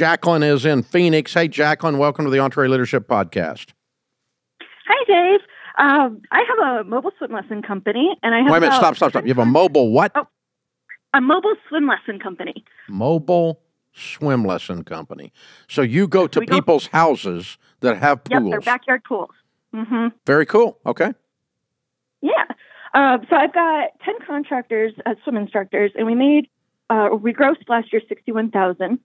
Jacqueline is in Phoenix. Hey, Jacqueline, welcome to the EntreLeadership Podcast. Hi, Dave. I have a mobile swim lesson company, and I have— Wait a minute, stop. You have a mobile what? Oh, a mobile swim lesson company. Mobile swim lesson company. So you go to people's houses that have pools. Yep, their backyard pools. Mm-hmm. Very cool. Okay. Yeah. So I've got 10 contractors as swim instructors, and we grossed last year $61,000.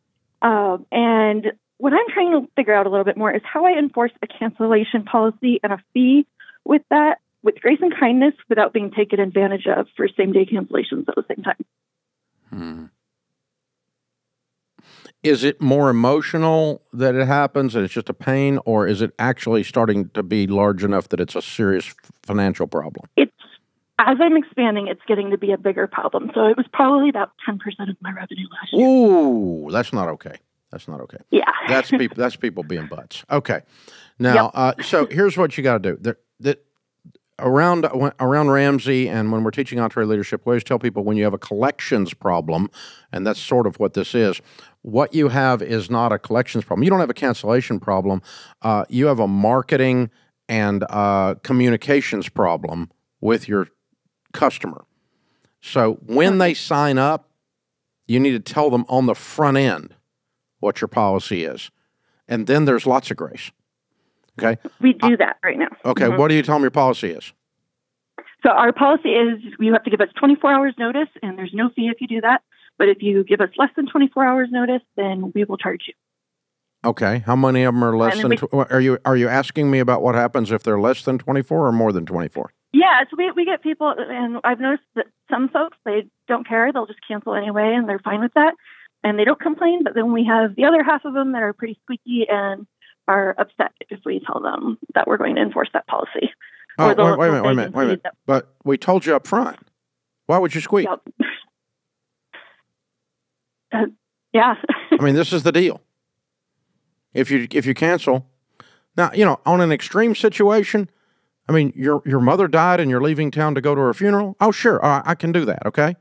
And what I'm trying to figure out a little bit more is how I enforce a cancellation policy and a fee with that, with grace and kindness, without being taken advantage of for same-day cancellations at the same time. Hmm. Is it more emotional that it happens and it's just a pain, or is it actually starting to be large enough that it's a serious financial problem? It's, as I'm expanding, it's getting to be a bigger problem. So it was probably about 10% of my revenue last year. Ooh, that's not okay. That's not okay. Yeah. That's people being butts. Okay. Now, yep. So here's what you got to do. Around Ramsey, and when we're teaching EntreLeadership, we always tell people when you have a collections problem, and that's sort of what this is, what you have is not a collections problem. You don't have a cancellation problem. You have a marketing and communications problem with your customer. So when they sign up, you need to tell them on the front end what your policy is. And then there's lots of grace. Okay. We do that right now. Okay. Mm-hmm. What do you tell them your policy is? So our policy is you have to give us 24 hours notice, and there's no fee if you do that. But if you give us less than 24 hours notice, then we will charge you. Okay. How many of them are less than? Are you asking me about what happens if they're less than 24 or more than 24? Yeah. So we get people, and I've noticed that some folks, they don't care. They'll just cancel anyway, and they're fine with that, and they don't complain. But then we have the other half of them that are pretty squeaky and are upset if we tell them that we're going to enforce that policy. Oh, wait a minute. But we told you up front. Why would you squeak? Yep. Yeah. I mean, this is the deal. If you cancel, now, you know, on an extreme situation, I mean, your mother died and you're leaving town to go to her funeral. Oh, sure. I can do that. Okay.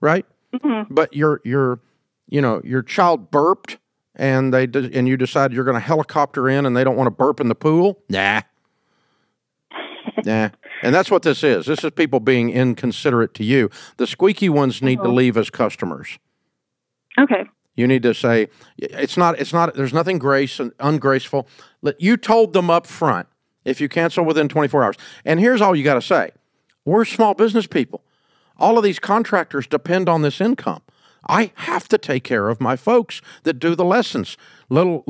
Right. Mm-hmm. But your child burped, and you decide you're going to helicopter in, and they don't want to burp in the pool? Nah. Nah. And that's what this is. This is people being inconsiderate to you. The squeaky ones need to leave as customers. Okay. You need to say, there's nothing ungraceful. You told them up front, if you cancel within 24 hours. And here's all you got to say. We're small business people. All of these contractors depend on this income. I have to take care of my folks that do the lessons. Little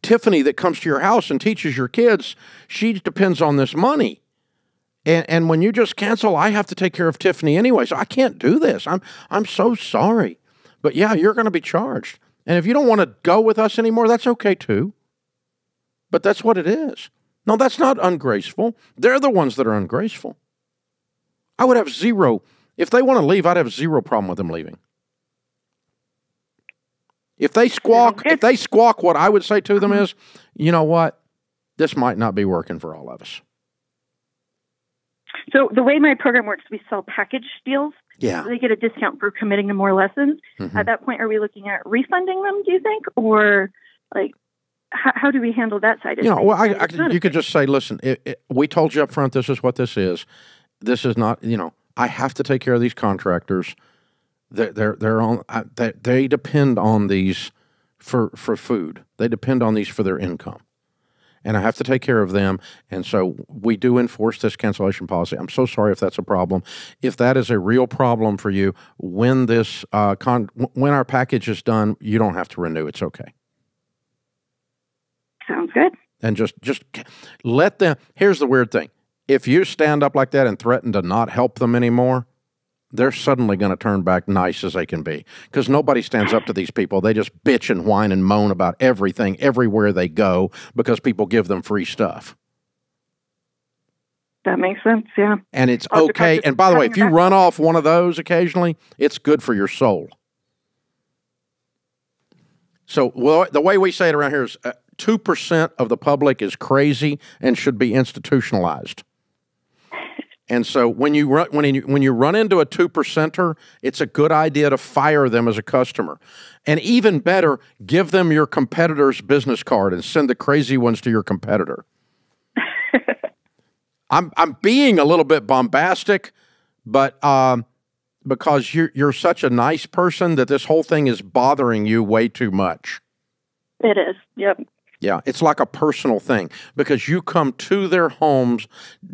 Tiffany that comes to your house and teaches your kids, she depends on this money. And when you just cancel, I have to take care of Tiffany anyway, so I can't do this. I'm so sorry. But yeah, you're going to be charged. And if you don't want to go with us anymore, that's okay too. But that's what it is. No, that's not ungraceful. They're the ones that are ungraceful. I would have zero— if they want to leave, I'd have zero problem with them leaving. If they squawk, what I would say to them is, you know what? This might not be working for all of us. So the way my program works, we sell package deals. Yeah. So they get a discount for committing to more lessons. Mm-hmm. At that point, are we looking at refunding them, do you think? Or, like, how do we handle that side of it? You know, well, you could just say, listen, we told you up front this is what this is. This is not, you know, I have to take care of these contractors. They depend on these for food. They depend on these for their income, and I have to take care of them. And so we do enforce this cancellation policy. I'm so sorry if that's a problem. If that is a real problem for you, when this when our package is done, you don't have to renew. It's okay. Sounds good. And just let them. Here's the weird thing. If you stand up like that and threaten to not help them anymore, they're suddenly going to turn back nice as they can be, because nobody stands up to these people. They just bitch and whine and moan about everything everywhere they go because people give them free stuff. That makes sense, yeah. And it's okay. And by the way, if you run off one of those occasionally, it's good for your soul. So, well, the way we say it around here is 2% of the public is crazy and should be institutionalized. And so when you run into a 2%er, it's a good idea to fire them as a customer. And even better, give them your competitor's business card and send the crazy ones to your competitor. I'm being a little bit bombastic, but because you're such a nice person that this whole thing is bothering you way too much. It is. Yep. Yeah, it's like a personal thing because you come to their homes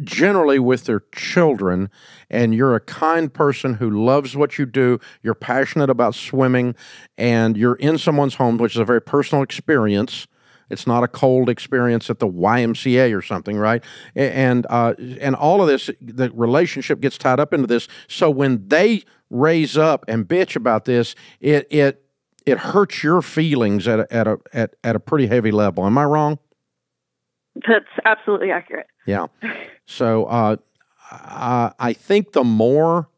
generally with their children, and you're a kind person who loves what you do. You're passionate about swimming, and you're in someone's home, which is a very personal experience. It's not a cold experience at the YMCA or something, right? And all of this, the relationship gets tied up into this. So when they raise up and bitch about this, it hurts your feelings at a pretty heavy level. Am I wrong? That's absolutely accurate. Yeah. So I think the more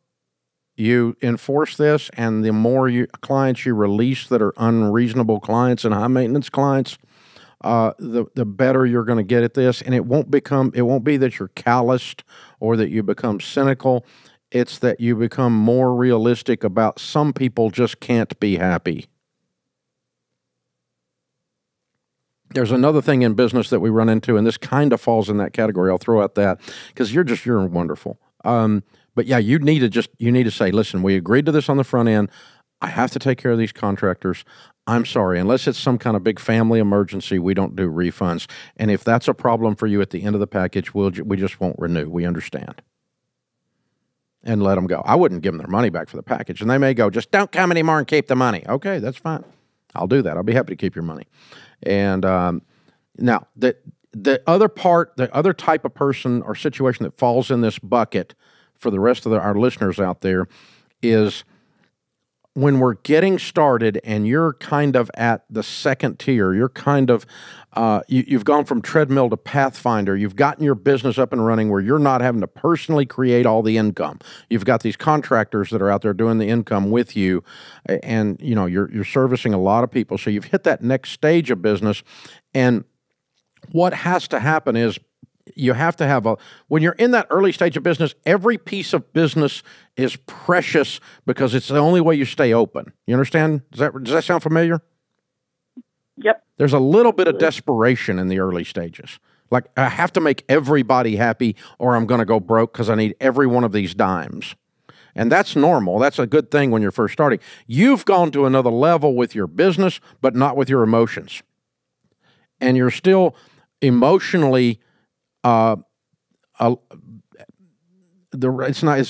you enforce this and the more clients you release that are unreasonable clients and high maintenance clients, the better you're going to get at this. And it won't be that you're calloused or that you become cynical. It's that you become more realistic about some people just can't be happy. There's another thing in business that we run into, and this kind of falls in that category. I'll throw out that because you're wonderful. But yeah, you need to say, listen, we agreed to this on the front end. I have to take care of these contractors. I'm sorry, unless it's some kind of big family emergency, we don't do refunds. And if that's a problem for you at the end of the package, we just won't renew. We understand. And let them go. I wouldn't give them their money back for the package. And they may go, just don't come anymore and keep the money. Okay, that's fine. I'll do that. I'll be happy to keep your money. And now, the other part, the other type of person or situation that falls in this bucket for the rest of our listeners out there is when we're getting started and you're kind of at the second tier, you're kind of, you've gone from treadmill to Pathfinder, you've gotten your business up and running where you're not having to personally create all the income. You've got these contractors that are out there doing the income with you, and you know, you're servicing a lot of people. So you've hit that next stage of business, and what has to happen is you have to have when you're in that early stage of business, every piece of business is precious because it's the only way you stay open. You understand? Does that sound familiar? Yep. There's a little bit of desperation in the early stages. Like, I have to make everybody happy or I'm going to go broke because I need every one of these dimes. And that's normal. That's a good thing when you're first starting. You've gone to another level with your business, but not with your emotions. And you're still emotionally it's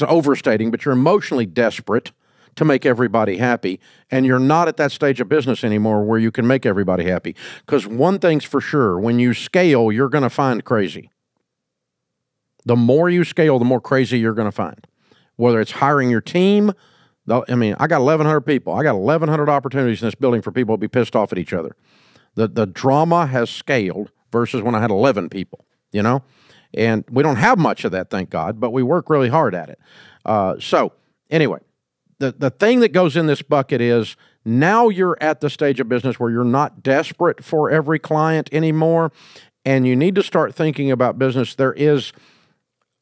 overstating, but you're emotionally desperate to make everybody happy, and you're not at that stage of business anymore where you can make everybody happy. Because one thing's for sure, when you scale, you're going to find crazy. The more you scale, the more crazy you're going to find. Whether it's hiring your team, I mean, I got 1,100 people. I got 1,100 opportunities in this building for people to be pissed off at each other. The drama has scaled versus when I had 11 people. You know, and we don't have much of that, thank God, but we work really hard at it. So anyway, the thing that goes in this bucket is now you're at the stage of business where you're not desperate for every client anymore, and you need to start thinking about business. There is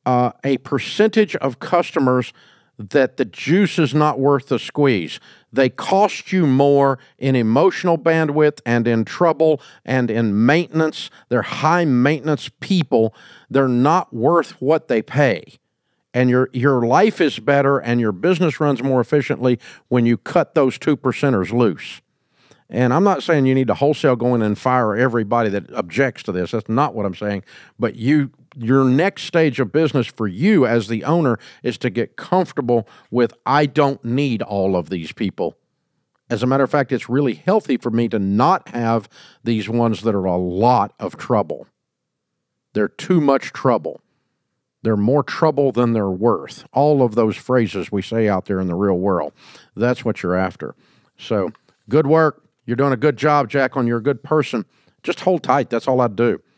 a percentage of customers that the juice is not worth the squeeze. They cost you more in emotional bandwidth and in trouble and in maintenance. They're high maintenance people. They're not worth what they pay. And your life is better and your business runs more efficiently when you cut those 2%ers loose. And I'm not saying you need to wholesale go in and fire everybody that objects to this. That's not what I'm saying. But your next stage of business for you as the owner is to get comfortable with, I don't need all of these people. As a matter of fact, it's really healthy for me to not have these ones that are a lot of trouble. They're too much trouble. They're more trouble than they're worth. All of those phrases we say out there in the real world. That's what you're after. So good work. You're doing a good job, Jacqueline. You're a good person. Just hold tight. That's all I do.